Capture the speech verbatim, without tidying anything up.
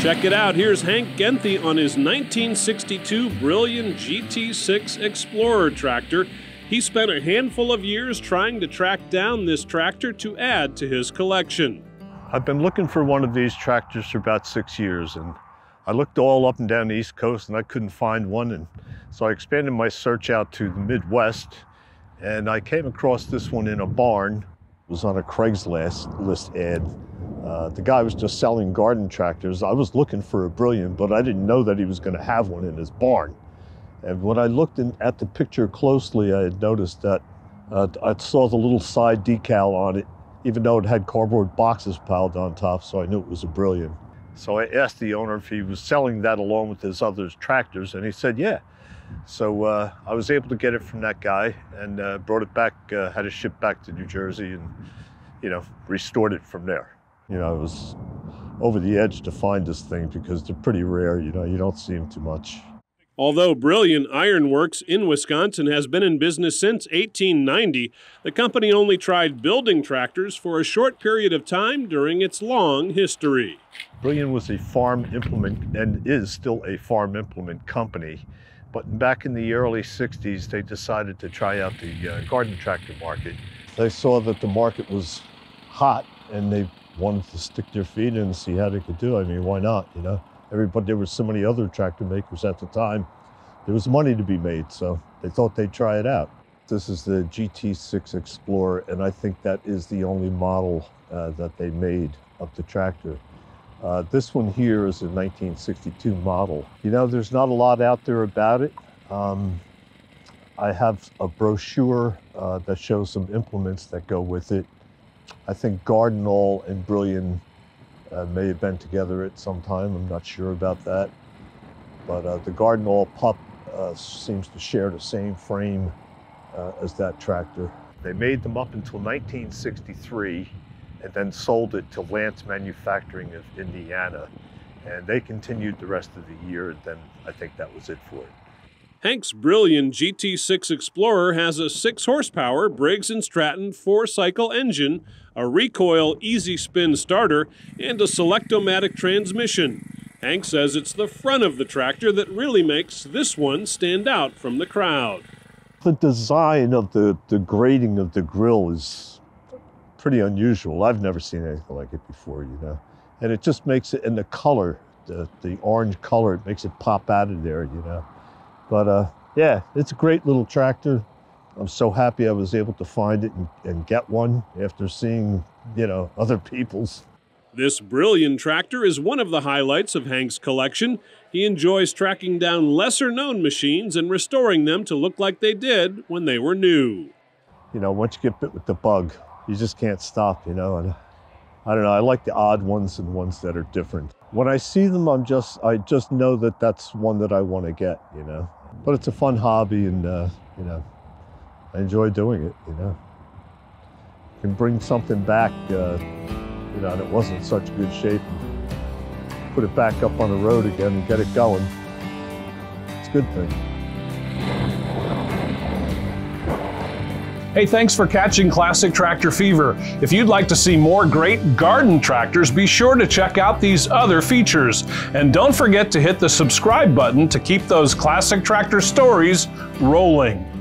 Check it out. Here's Hank Genthe on his nineteen sixty-two Brillion G T six Explorer tractor. He spent a handful of years trying to track down this tractor to add to his collection. I've been looking for one of these tractors for about six years, and I looked all up and down the East Coast and I couldn't find one, and so I expanded my search out to the Midwest, and I came across this one in a barn. It was on a Craigslist list ad. Uh, the guy was just selling garden tractors. I was looking for a Brillion, but I didn't know that he was going to have one in his barn. And when I looked in, at the picture closely, I had noticed that uh, I saw the little side decal on it, even though it had cardboard boxes piled on top, so I knew it was a Brillion. So I asked the owner if he was selling that along with his other tractors, and he said, yeah. So uh, I was able to get it from that guy and uh, brought it back, uh, had it shipped back to New Jersey, and you know, restored it from there. You know, I was over the edge to find this thing because they're pretty rare, you know, you don't see them too much. Although Brillion Ironworks in Wisconsin has been in business since eighteen ninety, the company only tried building tractors for a short period of time during its long history. Brillion was a farm implement and is still a farm implement company, but back in the early sixties, they decided to try out the uh, garden tractor market. They saw that the market was hot and they wanted to stick their feet in and see how they could do. I mean, why not, you know? Everybody, there were so many other tractor makers at the time. There was money to be made, so they thought they'd try it out. This is the G T six Explorer, and I think that is the only model uh, that they made of the tractor. Uh, this one here is a nineteen sixty-two model. You know, there's not a lot out there about it. Um, I have a brochure uh, that shows some implements that go with it. I think Gardenall and Brillion Uh, may have been together at some time, I'm not sure about that. But uh, the Gardenall pup uh, seems to share the same frame uh, as that tractor. They made them up until nineteen sixty-three and then sold it to Lance Manufacturing of Indiana. And they continued the rest of the year, and then I think that was it for it. Hank's Brillion G T six Explorer has a six horsepower Briggs and Stratton four cycle engine, a recoil easy-spin starter, and a Select-O-Matic transmission. Hank says it's the front of the tractor that really makes this one stand out from the crowd. The design of the, the grating of the grill is pretty unusual. I've never seen anything like it before, you know. And it just makes it, and the color, the, the orange color, it makes it pop out of there, you know. But uh, yeah, it's a great little tractor. I'm so happy I was able to find it and, and get one after seeing, you know, other people's. This Brillion tractor is one of the highlights of Hank's collection. He enjoys tracking down lesser-known machines and restoring them to look like they did when they were new. You know, once you get bit with the bug, you just can't stop, you know. And I don't know, I like the odd ones and ones that are different. When I see them, I'm just, I just know that that's one that I want to get, you know. But it's a fun hobby, and, uh, you know, I enjoy doing it, you know. You can bring something back, uh, you know, and it wasn't in such good shape, and put it back up on the road again and get it going. It's a good thing. Hey, thanks for catching Classic Tractor Fever. If you'd like to see more great garden tractors, be sure to check out these other features. And don't forget to hit the subscribe button to keep those classic tractor stories rolling.